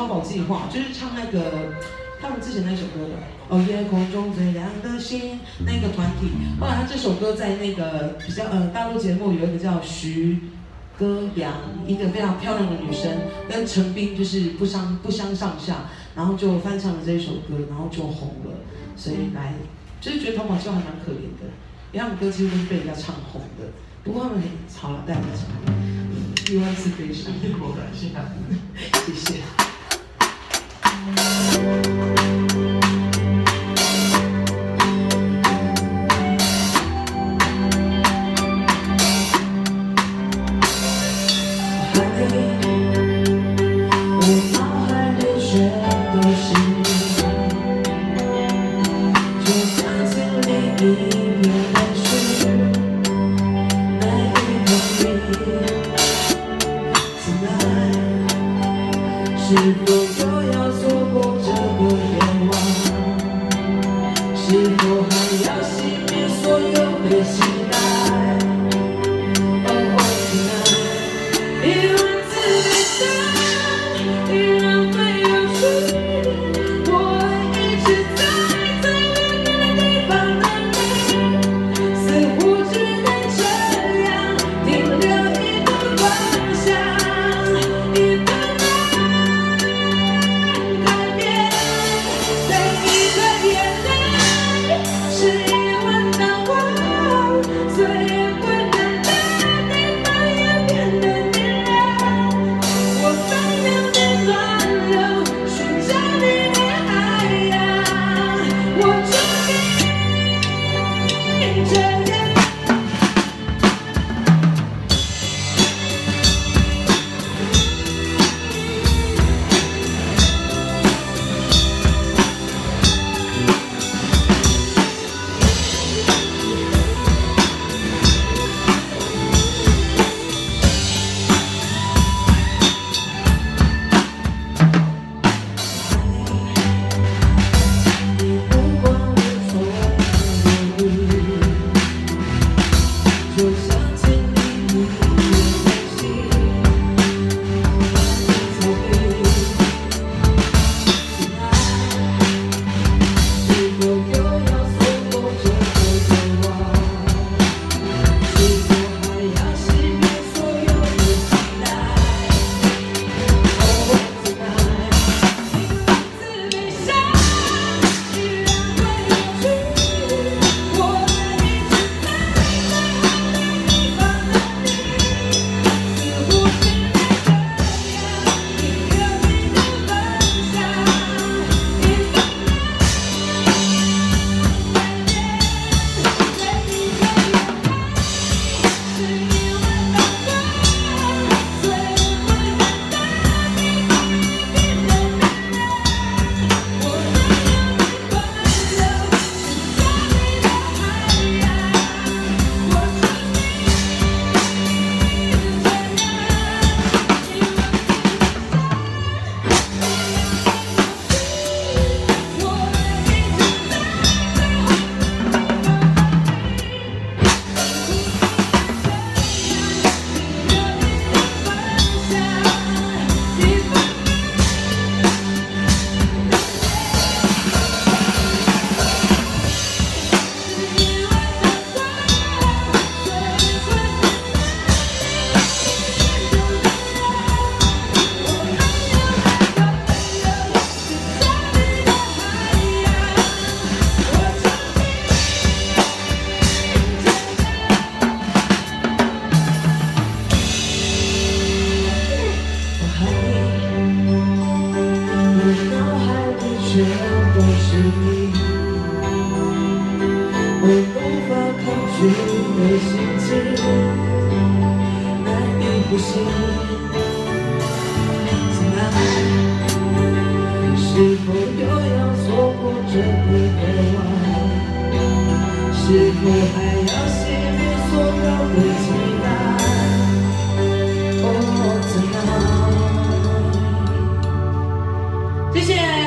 超跑计划，就是唱那个他们之前那首歌的《哦夜空中最亮的星》那个团体。后来他这首歌在那个比较大陆节目有一个叫徐歌良，一个非常漂亮的女生，跟陈冰就是不相上下，然后就翻唱了这首歌，然后就红了。所以来就是觉得超跑计划还蛮可怜的，因为他们歌几乎都是被人家唱红的。不过他们好了，带我们唱，一万次悲伤，果然是他，谢谢。谢谢。